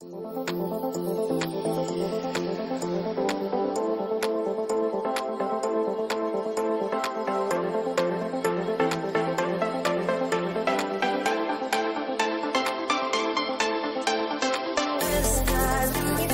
The sky's blue.